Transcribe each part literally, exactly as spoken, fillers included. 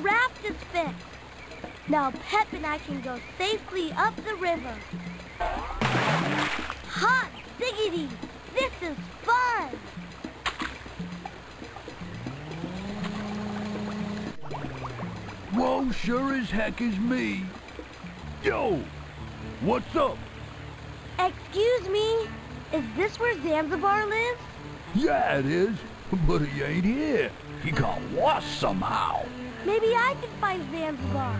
Raft is fixed. Now Pep and I can go safely up the river. Hot diggity! This is fun! Whoa, sure as heck is me. Yo! What's up? Excuse me, is this where Zanzibar lives? Yeah, it is, but he ain't here. He got lost somehow. Maybe I can find Zanzibar.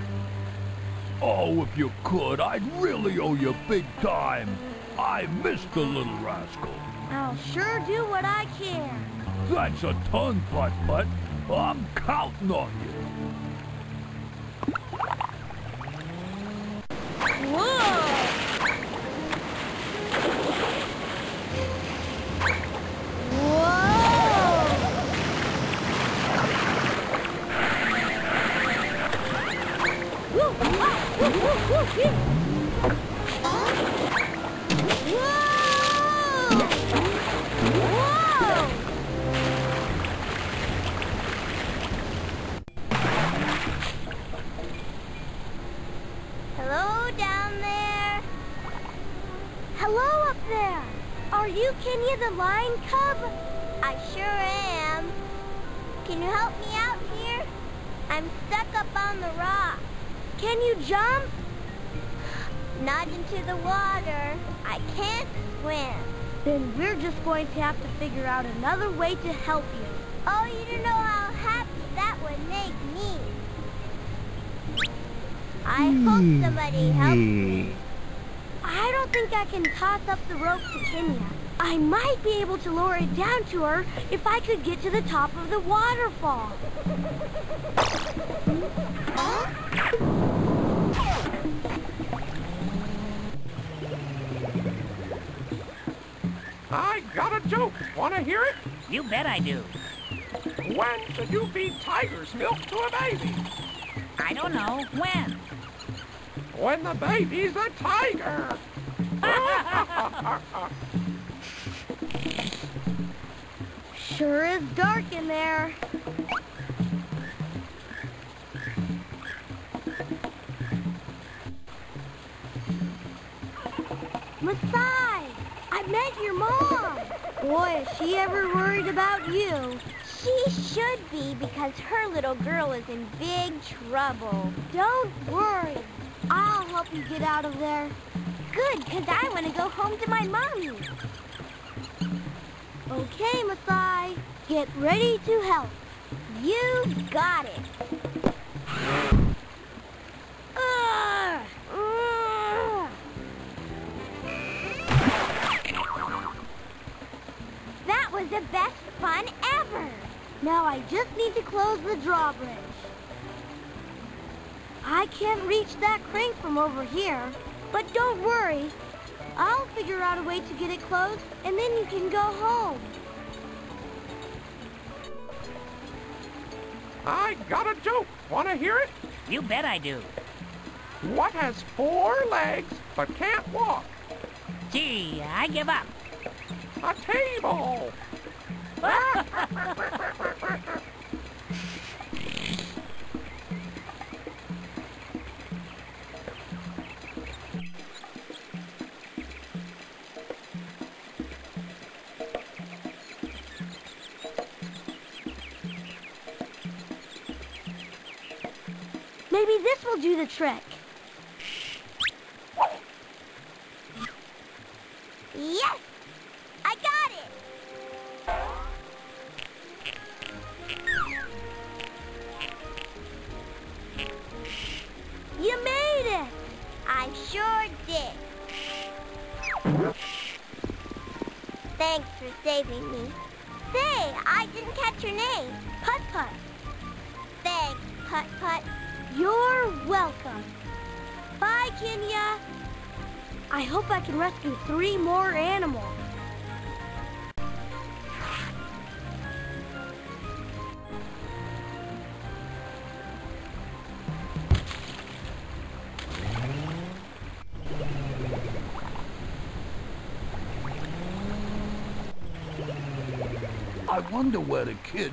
Oh, if you could, I'd really owe you big time. I missed the little rascal. I'll sure do what I can. That's a ton, Putt Putt. I'm counting on you. Whoa! Kenya the lion cub? I sure am. Can you help me out here? I'm stuck up on the rock. Can you jump? Not into the water. I can't swim. Then we're just going to have to figure out another way to help you. Oh, you don't know how happy that would make me. I hope somebody helps me. I don't think I can toss up the rope to Kenya. I might be able to lower it down to her if I could get to the top of the waterfall. I got a joke. Wanna hear it? You bet I do. When should you feed tiger's milk to a baby? I don't know. When? When the baby's a tiger. Sure is dark in there. Mathai, I met your mom. Boy, is she ever worried about you. She should be, because her little girl is in big trouble. Don't worry. I'll help you get out of there. Good, because I want to go home to my mommy. Okay, Mathai, get ready to help. You got it. Uh, uh. That was the best fun ever. Now I just need to close the drawbridge. I can't reach that crank from over here, but don't worry. I'll figure out a way to get it closed, and then you can go home. I got a joke. Wanna hear it? You bet I do. What has four legs but can't walk? Gee, I give up. A table. Maybe this will do the trick. Yes! I got it! You made it! I sure did. Thanks for saving me. Say, I didn't catch your name. Putt Putt. Thanks, Putt Putt. You're welcome. Bye, Kenya. I hope I can rescue three more animals. I wonder where the kid...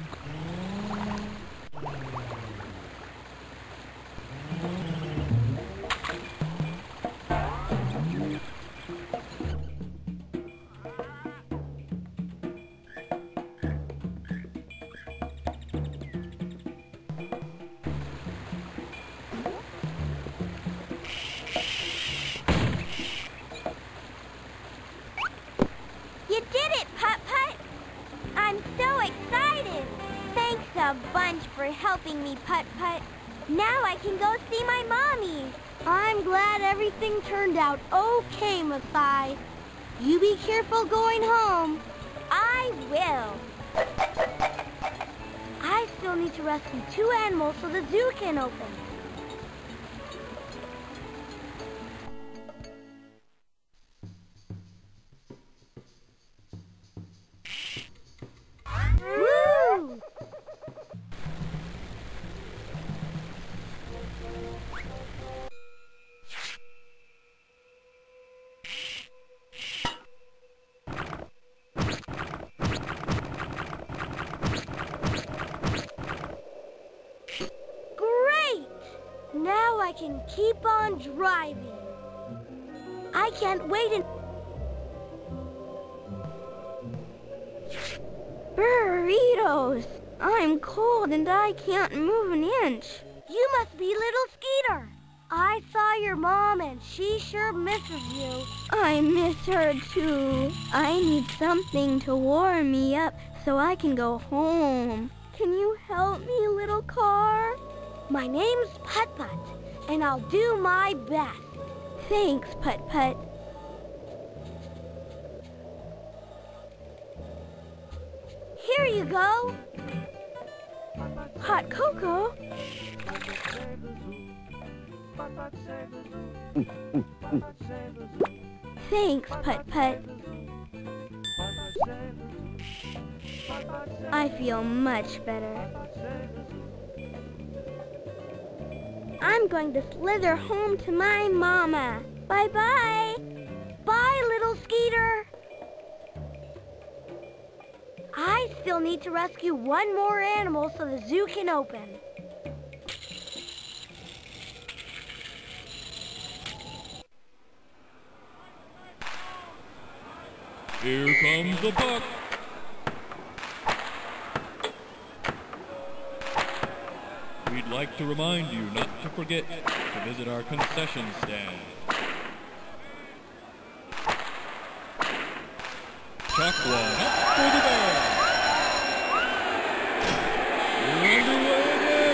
Putt. Now I can go see my mommy. I'm glad everything turned out okay, Mathai. You be careful going home. I will. I still need to rescue two animals so the zoo can open. Can keep on driving. I can't wait and... Burritos! I'm cold and I can't move an inch. You must be little Skeeter. I saw your mom and she sure misses you. I miss her too. I need something to warm me up so I can go home. Can you help me, little car? My name's Putt Putt. And I'll do my best. Thanks, Putt Putt. Here you go. Hot cocoa. Thanks, Putt Putt. I feel much better. I'm going to slither home to my mama. Bye-bye. Bye, little Skeeter. I still need to rescue one more animal so the zoo can open. Here comes the buck. We'd like to remind you not to forget to visit our concession stand. Chalk one up for the bear. We're underway again.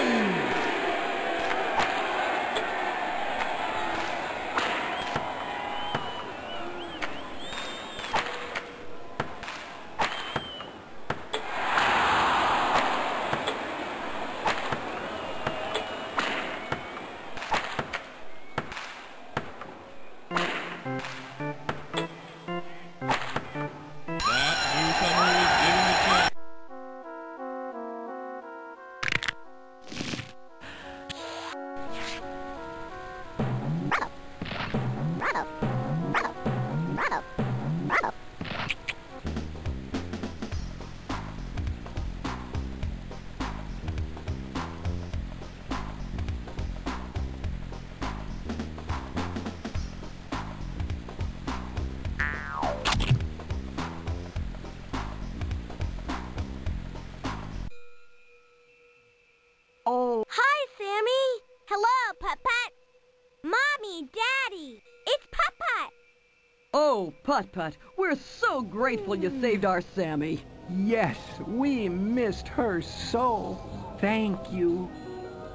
Putt Putt, we're so grateful you saved our Sammy. Yes, we missed her so. Thank you.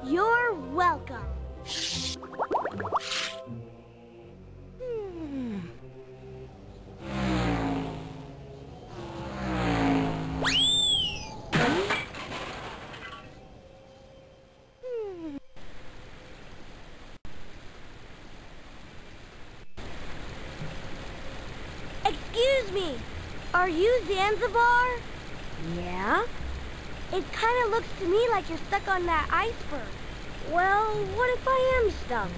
You're welcome. Are you Zanzibar? Yeah. It kind of looks to me like you're stuck on that iceberg. Well, what if I am stuck?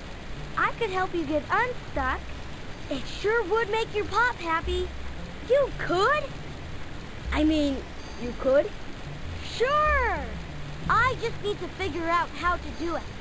I could help you get unstuck. It sure would make your pop happy. You could? I mean, you could? Sure. I just need to figure out how to do it.